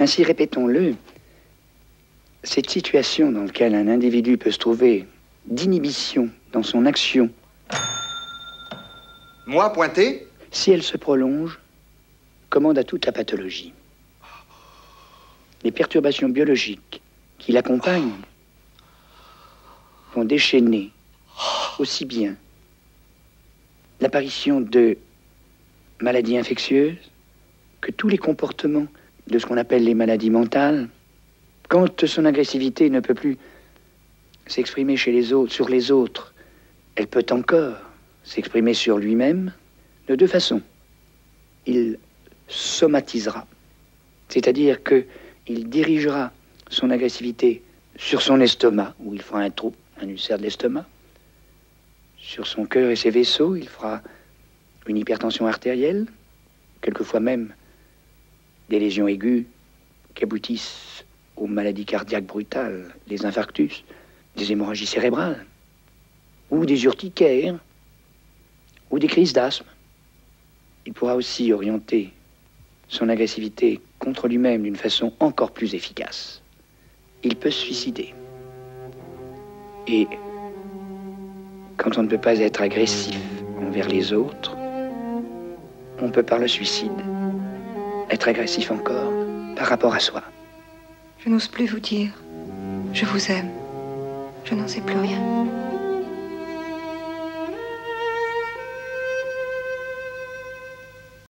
Ainsi, répétons-le, cette situation dans laquelle un individu peut se trouver d'inhibition dans son action... Moi, pointé ? Si elle se prolonge, commande à toute la pathologie. Les perturbations biologiques qui l'accompagnent vont déchaîner aussi bien l'apparition de maladies infectieuses que tous les comportements de ce qu'on appelle les maladies mentales. Quand son agressivité ne peut plus s'exprimer chez les autres, sur les autres, elle peut encore s'exprimer sur lui-même de deux façons. Il somatisera, c'est-à-dire qu'il dirigera son agressivité sur son estomac, où il fera un trou, un ulcère de l'estomac, sur son cœur et ses vaisseaux, il fera une hypertension artérielle, quelquefois même des lésions aiguës qui aboutissent aux maladies cardiaques brutales, les infarctus, des hémorragies cérébrales, ou des urticaires, ou des crises d'asthme. Il pourra aussi orienter son agressivité contre lui-même d'une façon encore plus efficace. Il peut se suicider. Et quand on ne peut pas être agressif envers les autres, on peut par le suicide être agressif encore par rapport à soi. Je n'ose plus vous dire, je vous aime. Je n'en sais plus rien.